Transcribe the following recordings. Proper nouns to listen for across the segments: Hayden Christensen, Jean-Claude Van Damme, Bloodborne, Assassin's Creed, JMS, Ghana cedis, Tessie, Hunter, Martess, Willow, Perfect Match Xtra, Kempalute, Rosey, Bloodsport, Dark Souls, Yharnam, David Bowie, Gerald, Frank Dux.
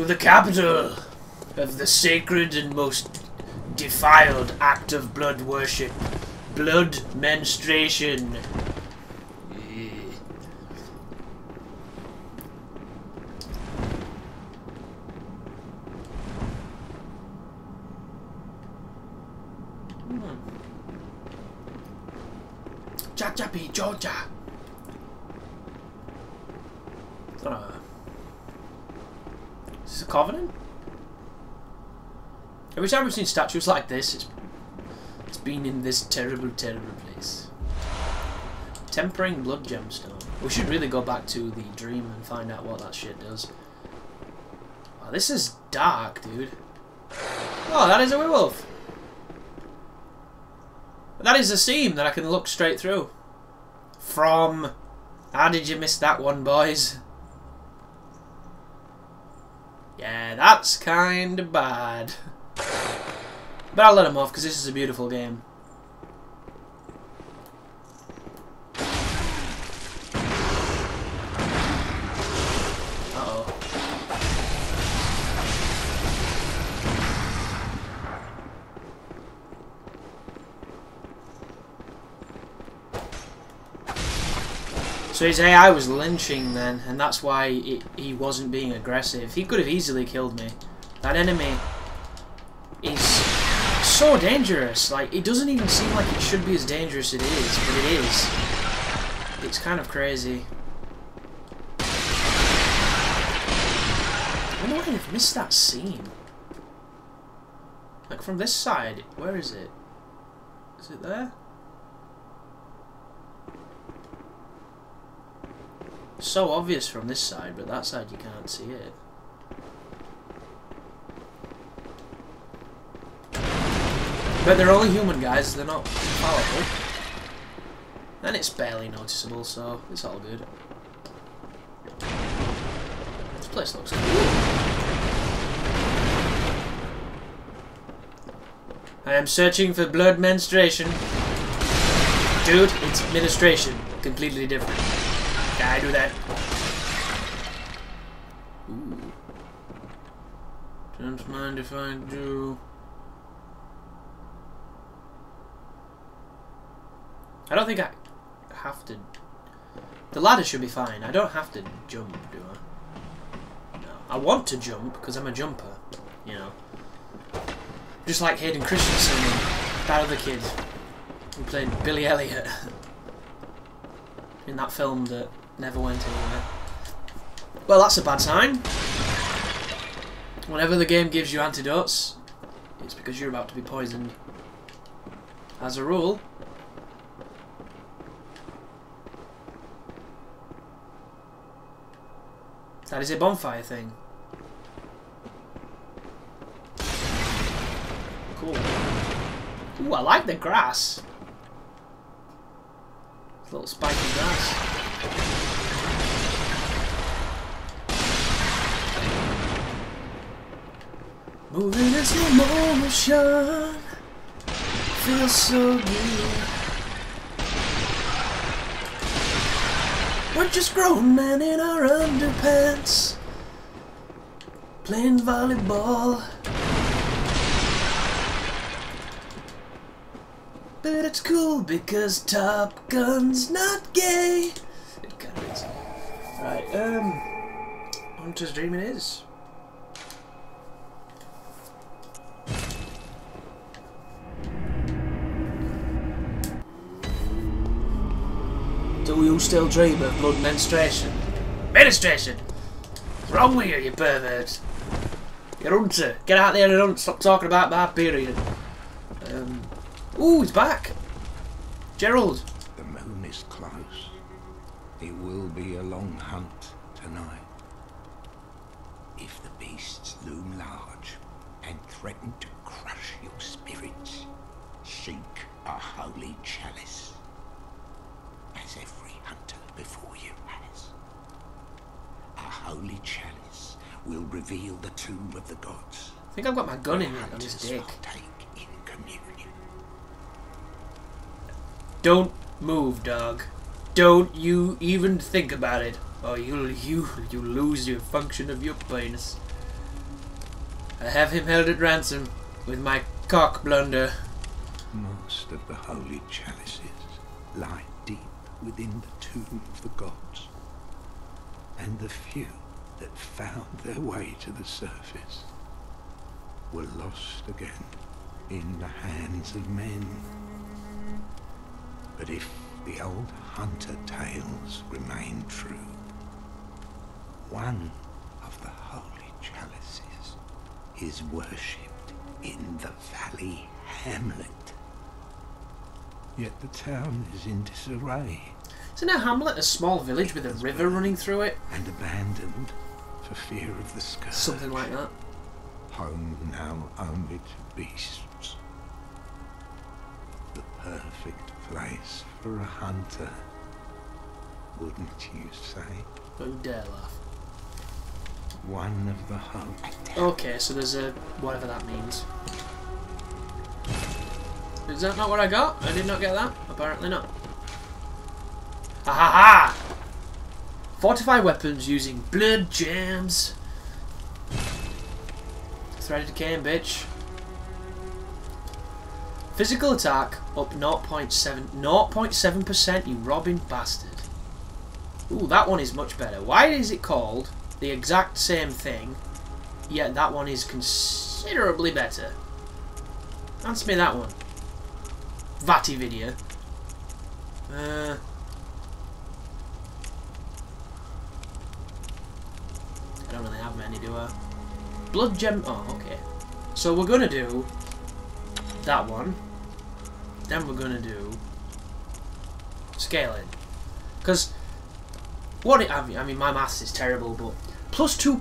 to the capital of the sacred and most defiled act of blood worship, blood menstruation. Chachapi, Georgia. Is this a covenant? Every time we've seen statues like this, it's been in this terrible, terrible place. Tempering blood gemstone. We should really go back to the dream and find out what that shit does. Wow, this is dark, dude. Oh, that is a werewolf. That is a seam that I can look straight through. From... How did you miss that one, boys? Yeah, that's kind of bad. But I'll let him off, because this is a beautiful game. So his AI was lynching then, and that's why he wasn't being aggressive. He could have easily killed me. That enemy is so dangerous. Like, it doesn't even seem like it should be as dangerous as it is, but it is. It's kind of crazy. I wonder why I've missed that scene. Like, from this side, where is it? Is it there? So obvious from this side, but that side you can't see it. But they're only human, guys. They're not powerful. And it's barely noticeable, so it's all good. This place looks cool. I am searching for blood menstruation. Dude, it's menstruation. Completely different. Yeah, I do that. Ooh. Don't mind if I do. I don't think I have to. The ladder should be fine. I don't have to jump, do I? No. I want to jump because I'm a jumper, you know. Just like Hayden Christensen and that other kid who played Billy Elliot in that film that never went anywhere. Well, that's a bad sign. Whenever the game gives you antidotes, it's because you're about to be poisoned. As a rule. That is a bonfire thing. Cool. Ooh, I like the grass. Little spiky grass. Moving in slow motion, feels so good. We're just grown men in our underpants, playing volleyball. But it's cool because Top Gun's not gay. It kind of is. Right, Hunter's Dream it is. Do you still dream of blood menstruation? Menstruation! What's wrong with you, you pervert? You're a hunter. Get out there and hunt. Stop talking about my period. Ooh, he's back! Gerald! The moon is close. It will be a long hunt tonight. If the beasts loom large and threaten to crush your spirits, seek a holy chalice, as every hunter before you has. A holy chalice will reveal the tomb of the gods. I think I've got my gun in it on his dick. Don't move, dog. Don't you even think about it, or you'll lose your function of your penis. I have him held at ransom with my cock blunder. Most of the holy chalices lie deep within the tomb of the gods, and the few that found their way to the surface were lost again in the hands of men. But if the old hunter tales remain true, one of the holy chalices is worshipped in the valley hamlet. Yet the town is in disarray. Isn't a hamlet a small village with a river running through it? And abandoned for fear of the scourge. Something like that. Home now only to beasts. The perfect place for a hunter, wouldn't you say? Don't dare laugh. One of the hunt. Okay, so there's a whatever that means. Is that not what I got? I did not get that? Apparently not. Ha ha ha! Fortify weapons using blood jams. Threaded cane, bitch. Physical attack up 0.7%, you robbing bastard. Ooh, that one is much better. Why is it called the exact same thing, yet that one is considerably better? Answer me that one. Vatty video. I don't really have many, do I? Blood gem. Oh, okay. So we're gonna do that one. Then we're gonna do scaling, because what it, I mean, my maths is terrible, but plus two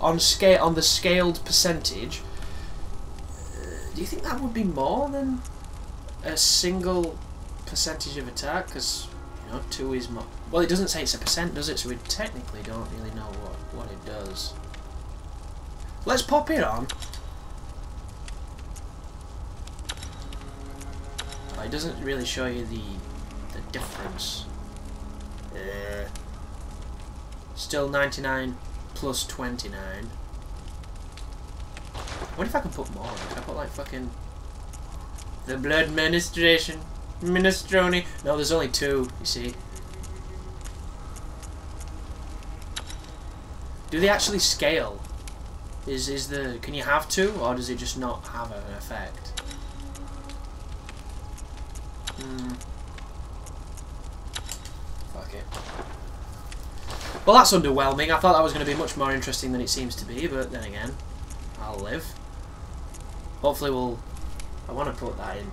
on scale, on the scaled percentage. Do you think that would be more than a single percentage of attack? Because, you know, 2 is more. Well, it doesn't say it's a percent, does it? So we technically don't really know what it does. Let's pop it on. Oh, it doesn't really show you the difference. Still 99 plus 29. What if I can put more? Can I put like fucking the blood ministration, minestrone? No, there's only 2. You see. Do they actually scale? Is the, can you have 2, or does it just not have an effect? Fuck it. Well, that's underwhelming. I thought that was going to be much more interesting than it seems to be, but then again, I'll live. Hopefully we'll... I want to put that in.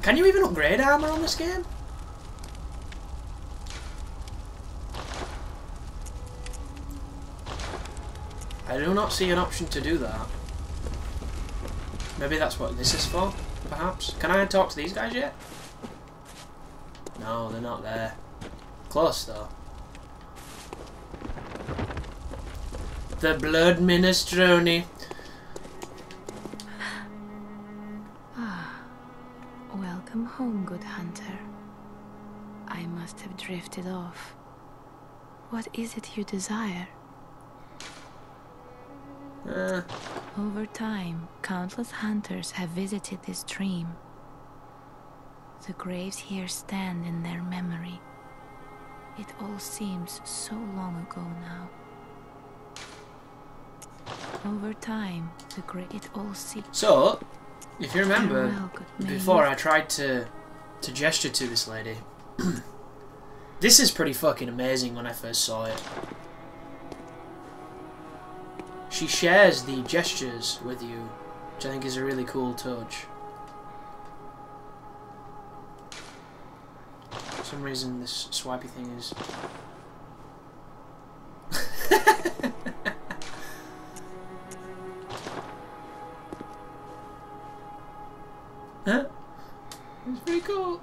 Can you even upgrade armor on this game? I do not see an option to do that. Maybe that's what this is for, perhaps? Can I talk to these guys yet? No, they're not there. Close, though. The blood minestrone. Ah, welcome home, good hunter. I must have drifted off. What is it you desire? Over time, countless hunters have visited this stream. The graves here stand in their memory. It all seems so long ago now. Over time, the great it all seems. So, if you remember, before I tried to gesture to this lady. This is pretty fucking amazing when I first saw it. She shares the gestures with you, which I think is a really cool touch. For some reason, this swipey thing is... Huh? It's pretty cool.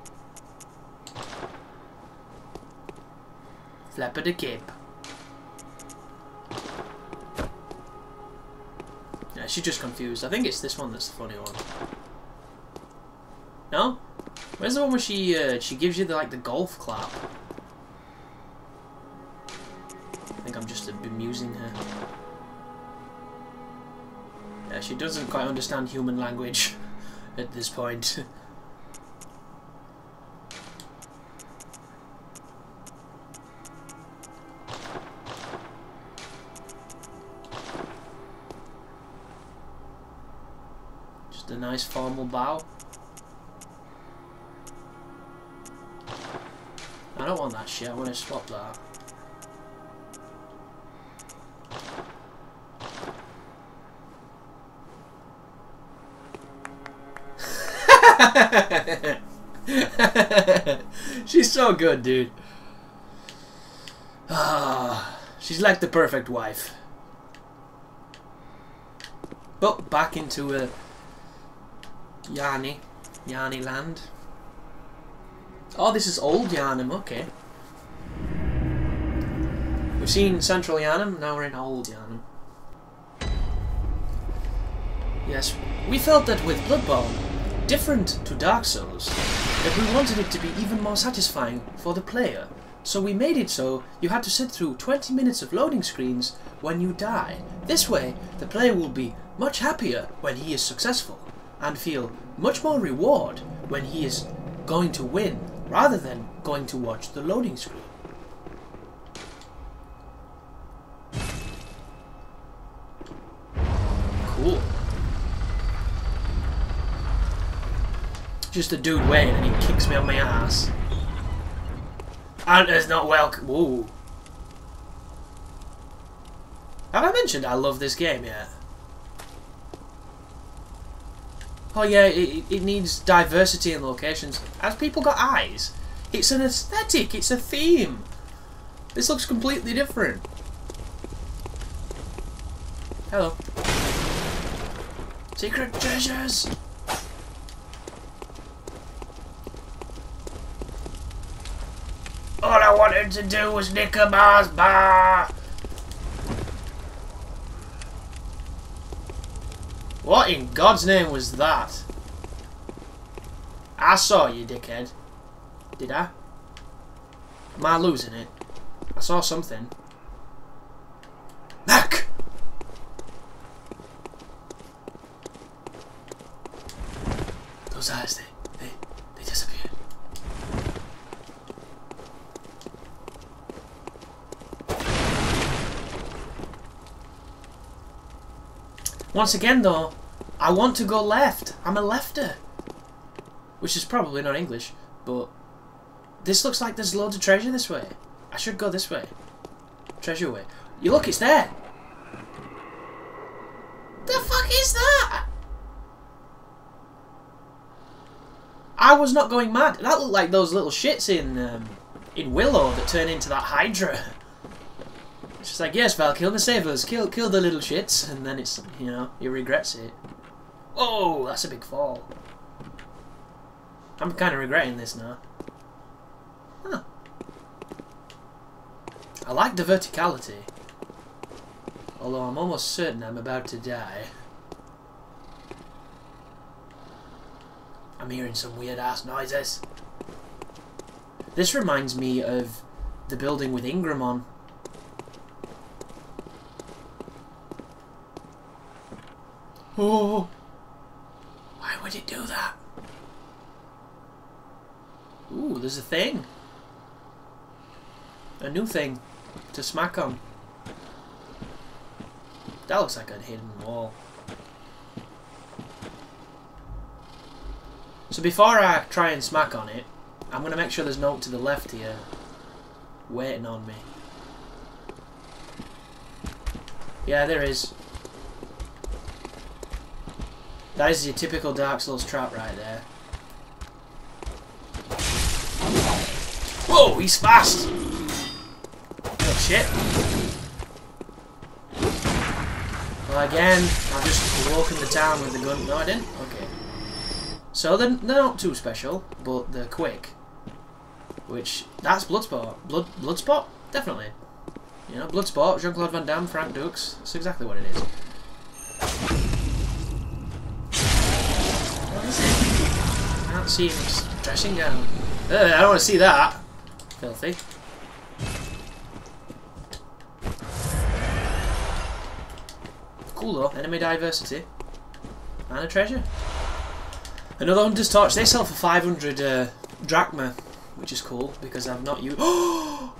Flap of the cape. She's just confused. I think it's this one that's the funny one. No? Where's the one where she gives you the, like, the golf clap? I think I'm just bemusing her. Yeah, she doesn't quite understand human language at this point. Just a nice formal bow. I don't want that shit, I want to swap that. She's so good, dude. Ah, she's like the perfect wife. But back into a Yharnam land. Oh, this is old Yharnam, okay. We've seen central Yharnam, now we're in old Yharnam. Yes, we felt that with Bloodborne, different to Dark Souls, that we wanted it to be even more satisfying for the player. So we made it so you had to sit through 20 minutes of loading screens when you die. This way, the player will be much happier when he is successful, and feel much more reward when he is going to win, rather than going to watch the loading screen. Cool. Just a dude waiting and he kicks me on my ass. And it's not welcome. Whoa. Have I mentioned I love this game yet? Oh yeah, it needs diversity in locations. Has people got eyes? It's an aesthetic, it's a theme. This looks completely different. Hello. Secret treasures! All I wanted to do was nick a Mars bar! What in God's name was that? I saw you, dickhead. Did I? Am I losing it? I saw something. Mac! Those eyes, they disappeared. Once again, though, I want to go left. I'm a lefter. Which is probably not English, but this looks like there's loads of treasure this way. I should go this way. Treasure way. You look, it's there. The fuck is that? I was not going mad. That looked like those little shits in Willow that turn into that Hydra. It's just like, yes, Val, kill the savers, kill the little shits, and then it's, you know, he regrets it. Oh, that's a big fall. I'm kind of regretting this now. Huh. I like the verticality. Although I'm almost certain I'm about to die. I'm hearing some weird-ass noises. This reminds me of the building with Ingram on. Oh, why would it do that? Ooh, there's a thing. A new thing to smack on. That looks like a hidden wall. So before I try and smack on it, I'm going to make sure there's no one to the left here waiting on me. Yeah, there is. That is your typical Dark Souls trap right there. Whoa, he's fast! Oh shit. Well again, I've just walked in the town with the gun. No I didn't? Okay. So they're not too special, but they're quick. Which, that's Bloodsport. Bloodsport? Definitely. You know, Bloodsport, Jean-Claude Van Damme, Frank Dux. That's exactly what it is. See him dressing down. I don't want to see that. Filthy. lore, enemy diversity, and a treasure. Another Hunter's Torch. They sell for 500 drachma, which is cool because I've not used. Oh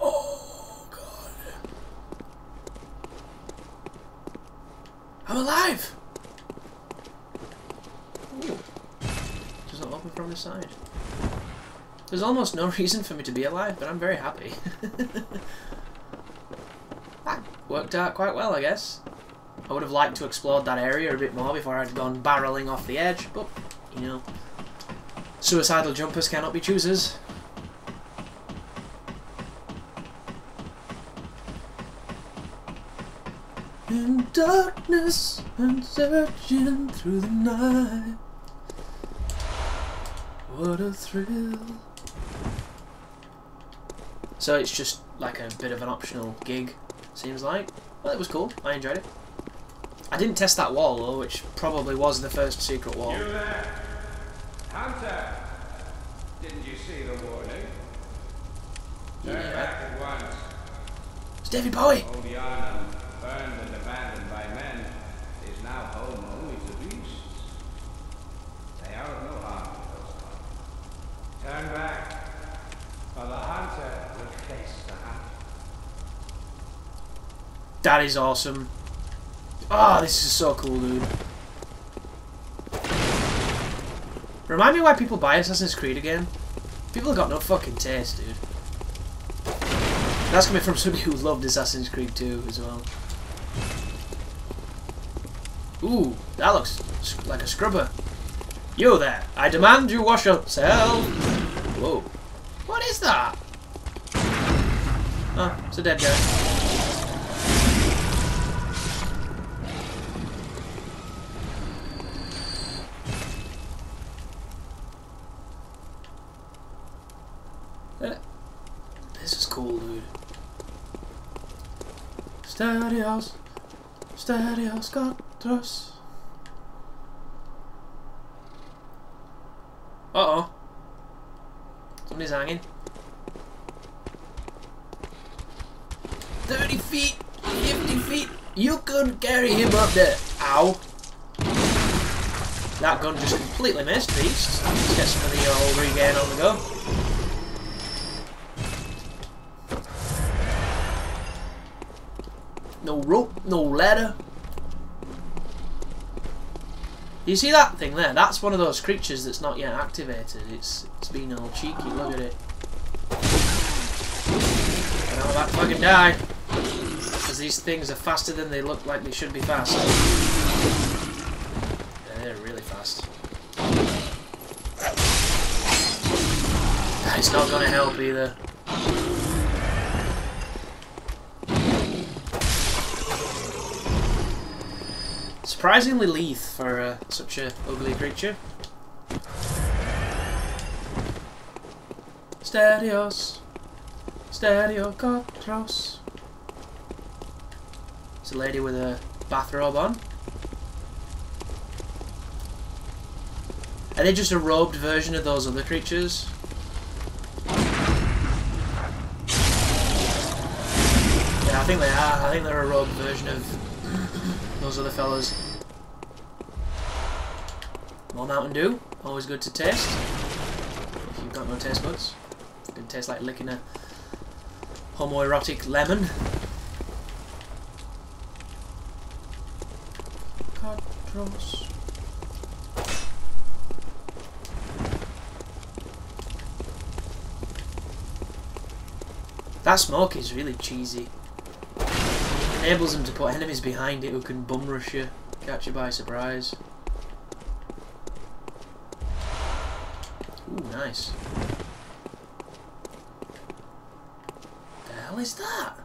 god! I'm alive. Ooh. Does not open from this side. There's almost no reason for me to be alive, but I'm very happy. That worked out quite well, I guess. I would have liked to explore that area a bit more before I'd gone barreling off the edge, but, you know, suicidal jumpers cannot be choosers. In darkness, I'm searching through the night. What a thrill. So it's just like a bit of an optional gig, seems like. Well, it was cool. I enjoyed it. I didn't test that wall, though, which probably was the first secret wall. You there! Hunter! Didn't you see the warning? Turn back at once. It's David Bowie! Old Yharnam, burned and abandoned by men, is now home only to beasts. They are of no harm to those ones. Turn back, or the hunter will face the hunt. That is awesome. Ah, oh, this is so cool, dude. Remind me why people buy Assassin's Creed again. People have got no fucking taste, dude. That's coming from somebody who loved Assassin's Creed 2 as well. Ooh, that looks like a scrubber. You there, I demand you wash yourself. Whoa. What is that? Ah, oh, it's a dead guy. Steady house got thrust. Uh-oh. Somebody's hanging. 30 feet, 50 feet. You couldn't carry him up there. Ow. That gun just completely missed, beast. Let's get some of the old regain on the go. No rope, no ladder. You see that thing there? That's one of those creatures that's not yet activated. It's been all cheeky. Look at it. And I'm about to fucking die because these things are faster than they look like they should be fast. Yeah, they're really fast. It's not gonna help either. Surprisingly lithe for such a ugly creature. Stereocatros. It's a lady with a bathrobe on. Are they just a robed version of those other creatures? Yeah, I think they are. I think they're a robed version of those other fellas. More Mountain Dew, always good to taste. If you've got no taste buds, it can taste like licking a homoerotic lemon. Catros. That smoke is really cheesy. It enables them to put enemies behind it who can bum rush you, catch you by surprise. Nice. The hell is that?